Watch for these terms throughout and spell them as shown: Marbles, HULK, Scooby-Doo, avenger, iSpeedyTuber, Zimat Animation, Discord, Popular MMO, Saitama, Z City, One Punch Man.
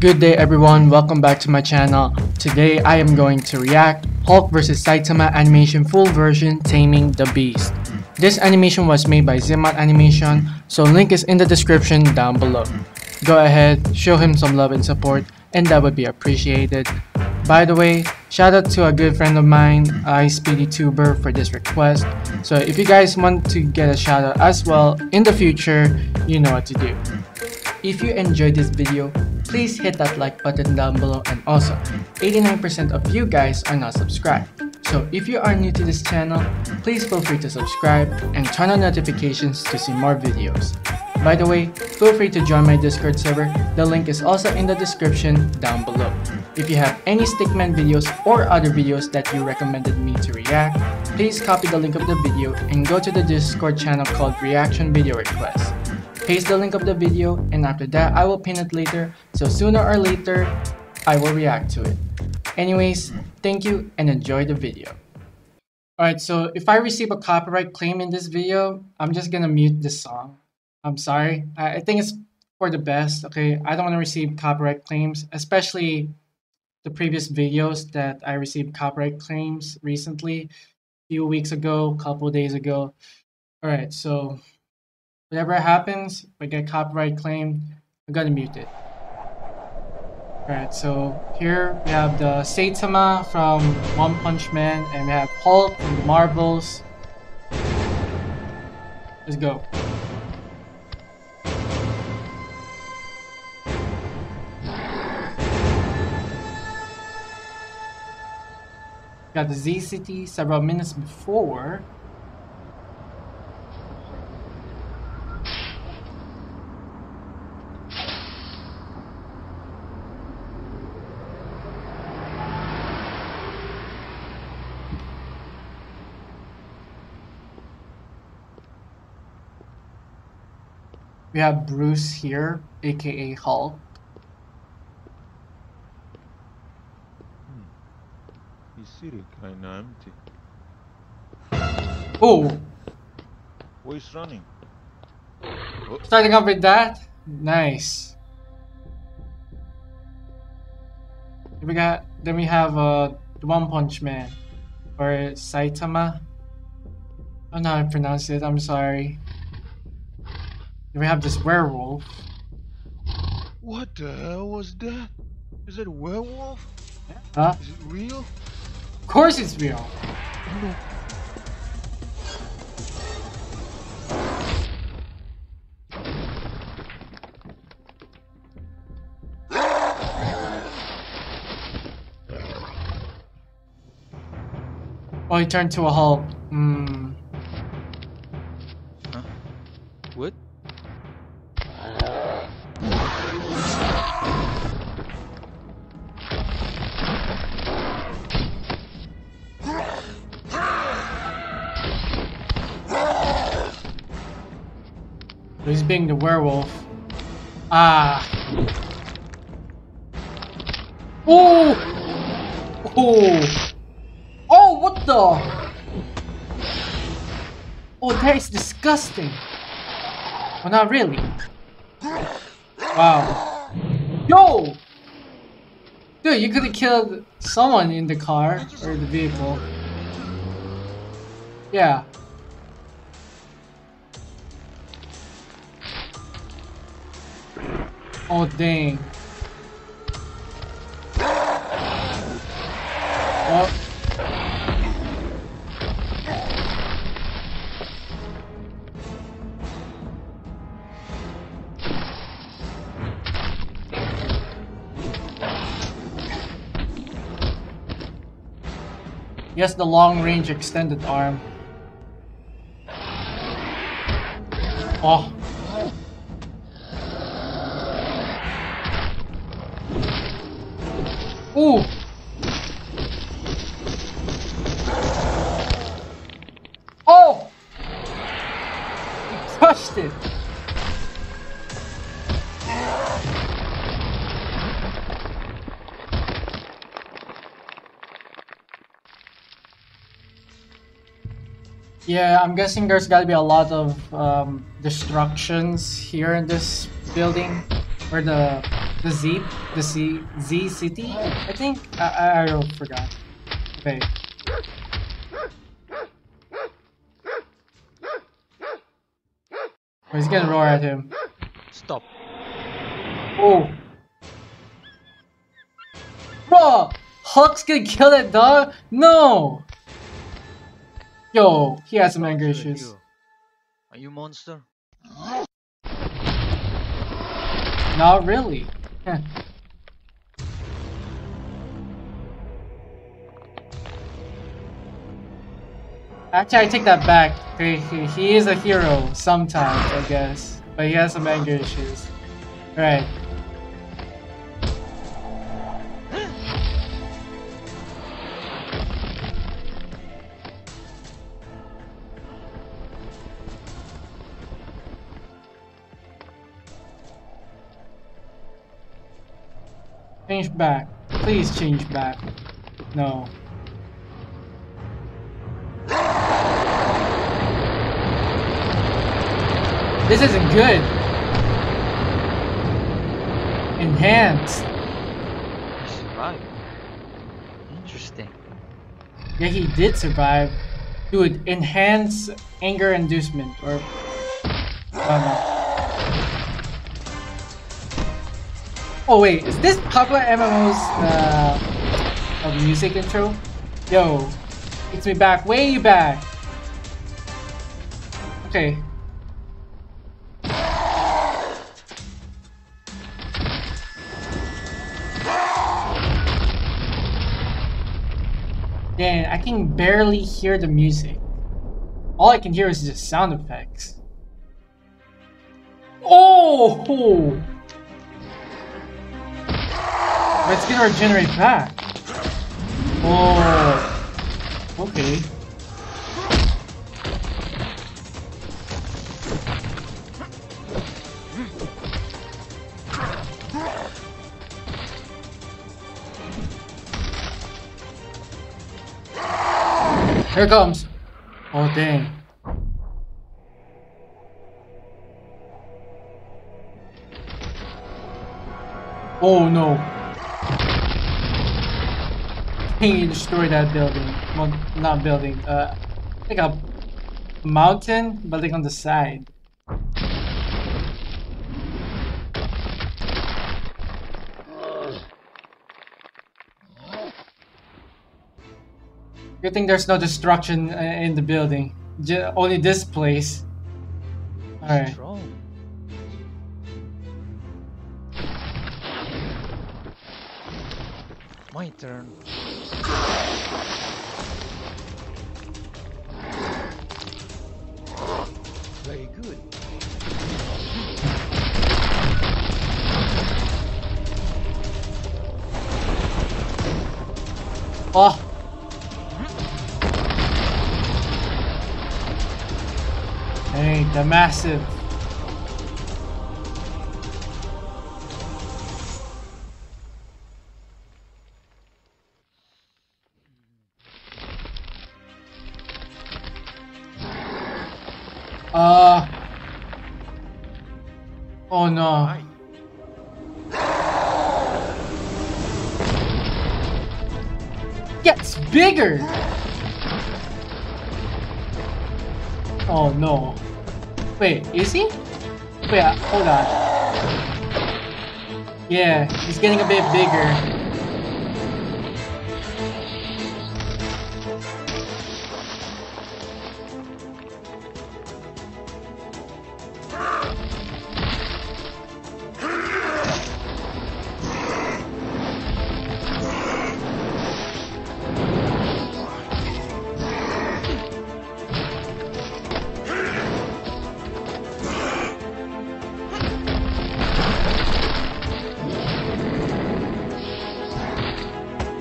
Good day everyone, welcome back to my channel. Today I am going to react Hulk vs Saitama animation full version Taming the Beast. This animation was made by Zimat Animation, so link is in the description down below. Go ahead, show him some love and support, and that would be appreciated. By the way, shout out to a good friend of mine, iSpeedyTuber, for this request. So if you guys want to get a shout out as well in the future, you know what to do. If you enjoyed this video, please hit that like button down below, and also 89% of you guys are not subscribed. So if you are new to this channel, please feel free to subscribe and turn on notifications to see more videos. By the way, feel free to join my Discord server, the link is also in the description down below. If you have any Stickman videos or other videos that you recommended me to react, please copy the link of the video and go to the Discord channel called Reaction Video Request. Paste the link of the video, and after that I will pin it later, so sooner or later I will react to it. Anyways, thank you and enjoy the video. Alright, so if I receive a copyright claim in this video, I'm just gonna mute this song. I'm sorry, I think it's for the best, okay? I don't want to receive copyright claims, especially the previous videos that I received copyright claims recently, a few weeks ago, a couple days ago. Alright, so whatever happens, if I get copyright claimed, I'm gonna mute it. Alright, so here we have the Saitama from One Punch Man, and we have Hulk and Marbles. Let's go. Got the Z City several minutes before. We have Bruce here, aka Hulk. This city kinda empty. Oh! Who is running? Oh. Starting off with that? Nice. Then we have One Punch Man. Or Saitama. I don't know how to pronounce it, I'm sorry. We have this werewolf. What the hell was that? Is it a werewolf? Huh? Is it real? Of course it's real. No. Oh, he turned to a Hulk. Huh? What? He's being the werewolf. Ah. Oh. Oh. Oh, what the? Oh, that is disgusting. Well, not really. Wow. Yo. Dude, you could have killed someone in the car or the vehicle. Yeah. Oh dang. Oh. Yes, the long range extended arm. Oh. Ooh. Oh! He crushed it! Yeah, I'm guessing there's gotta be a lot of destructions here in this building where the Z City, I think? I forgot. Okay. Oh, he's gonna roar at him. Stop. Oh. Bro! Hulk's gonna kill that dog? No! Yo, he has some anger issues. Are you a monster? Not really. Actually, I take that back. He is a hero sometimes, I guess. But he has some anger issues. Alright. Change back. Please change back. No. This isn't good. Enhanced. He survived. Interesting. Yeah, he did survive. Dude, enhance anger inducement or. Oh, no. Oh wait, is this Popular MMO's music intro? Yo, takes me back, way back. Okay. Dang, I can barely hear the music. All I can hear is just sound effects. Oh! Let's get our regenerate back. Oh, okay. Here it comes. Oh, dang. Oh, no. He destroyed that building. Well, not building. Like a mountain, but like on the side. Good thing there's no destruction in the building. Only this place. All right. My turn. Very good. Oh. Hey, the massive. Oh no. Gets bigger. Oh no. Wait, is he? Wait, hold on. Yeah, he's getting a bit bigger.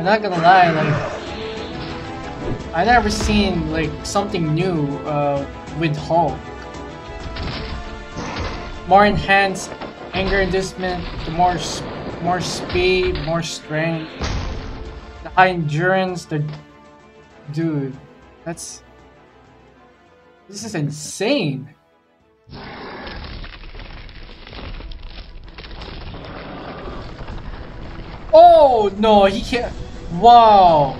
I'm not gonna lie, like I never seen like something new with Hulk. More enhanced anger inducement, more speed, more strength, the high endurance. The dude, that's this is insane. Oh no, he can't. Wow.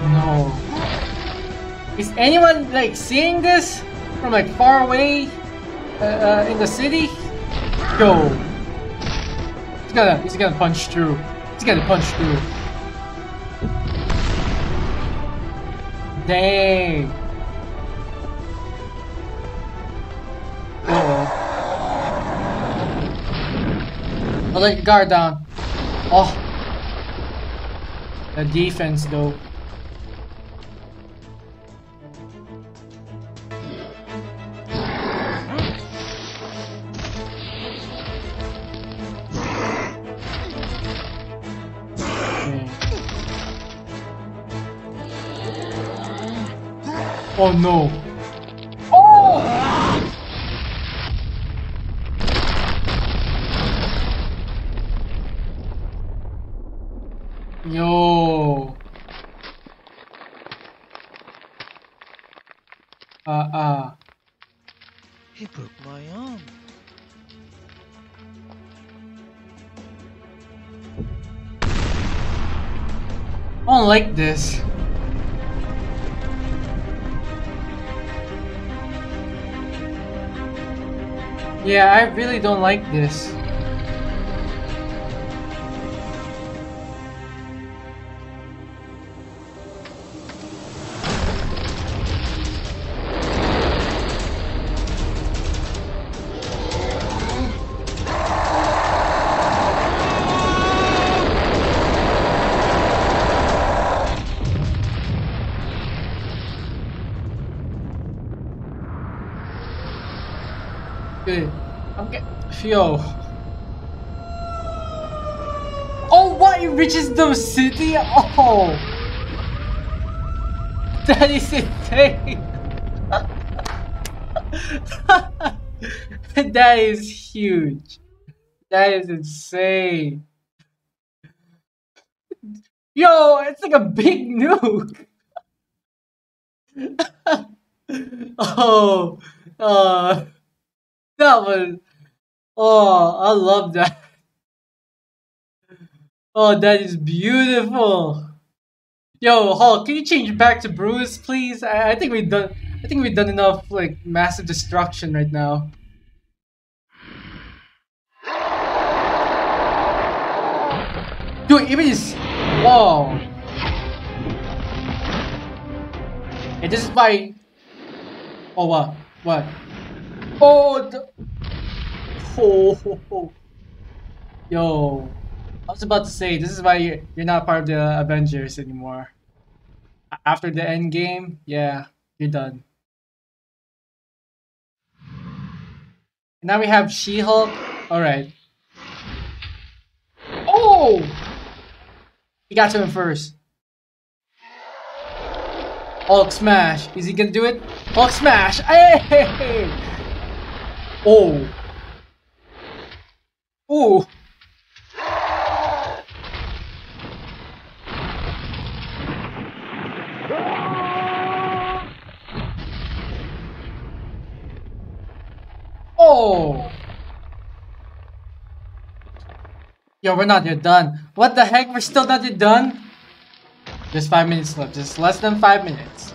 No. Is anyone like seeing this from like far away in the city? Go. He's gonna punch through. He's gonna punch through. Dang. Uh-oh. I'll let your guard down. Oh. The defense though. Oh no! Oh! Yo! He broke my arm. I don't like this. Yeah, I really don't like this. Yo. Oh, what? It reaches the city? Oh. That is insane. That is huge. That is insane. Yo, it's like a big nuke. Oh. That was... Oh, I love that. Oh, that is beautiful. Yo, Hulk, can you change back to Bruce, please? I think we've done enough like massive destruction right now. Dude, even this. Whoa. And this is why. Oh what? What? Oh. Oh, yo, I was about to say, this is why you're not part of the Avengers anymore. After the end game, yeah, you're done. And now we have She-Hulk. All right. Oh, he got to him first. Hulk smash. Is he gonna do it? Hulk smash. Hey. Oh. Ooh. Oh. Yo, we're not yet done. What the heck? We're still not yet done? Just 5 minutes left. Just less than 5 minutes.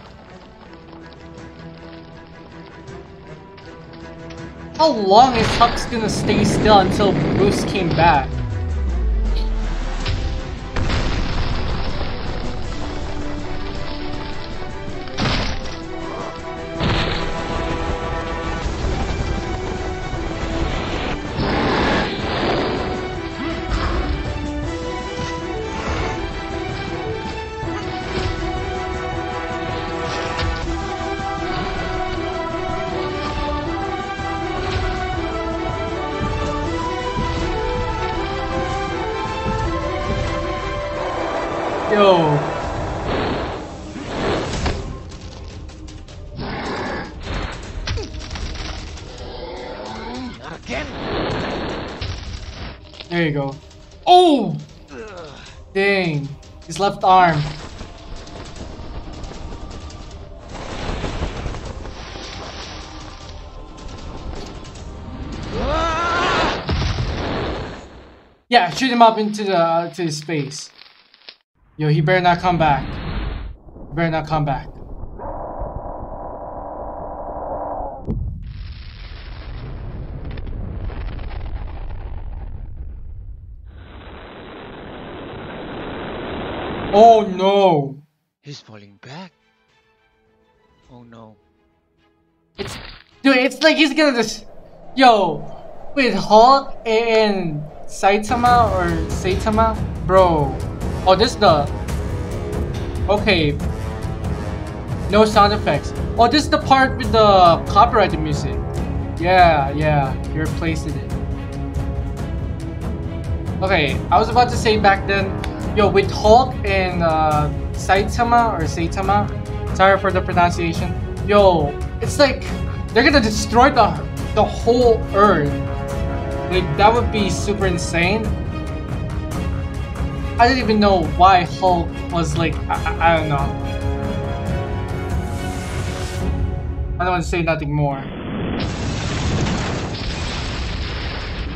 How long is Hulk gonna stay still until Bruce came back? There you go. Oh! Dang. His left arm. Yeah, shoot him up into the to his space. Yo, he better not come back. He better not come back. Oh no! He's falling back. Oh no! It's dude. It's like he's gonna just. Yo, with Hulk and Saitama or Saitama, bro. Oh, this the. Okay. No sound effects. Oh, this is the part with the copyrighted music. Yeah, yeah. He replaced it. Okay, I was about to say back then. Yo, with Hulk and Saitama or Saitama, sorry for the pronunciation. Yo, it's like they're gonna destroy the whole Earth. Like that would be super insane. I didn't even know why Hulk was like I don't know. I don't want to say nothing more.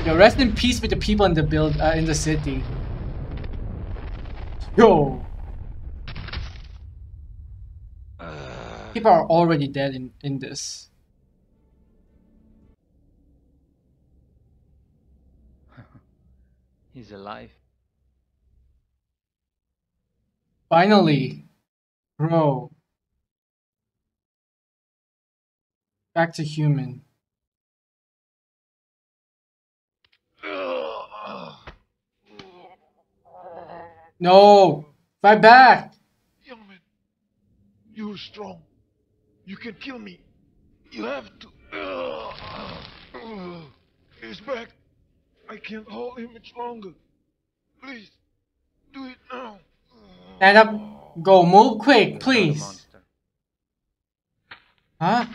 Yo, rest in peace with the people in the in the city. Yo! People are already dead in this. He's alive. Finally! Bro. Back to human. No! My back! Young man, you're strong. You can kill me. You have to. He's back. I can't hold him much longer. Please, do it now. Stand up. Go. Move quick, please. Huh?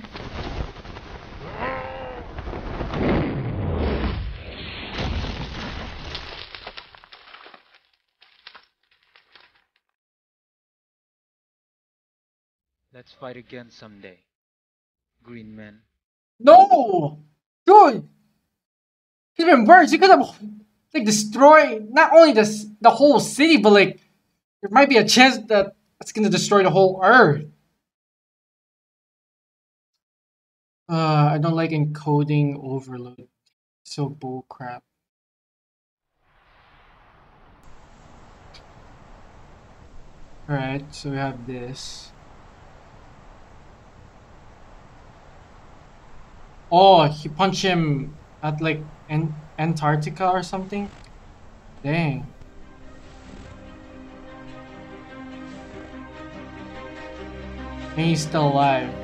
Let's fight again someday, Green Man. No! Dude! Even worse, you could have like destroyed not only the whole city, but like there might be a chance that it's gonna destroy the whole Earth. I don't like encoding overload. So bullcrap. Alright, so we have this. Oh, he punched him at like Antarctica or something? Dang. And he's still alive.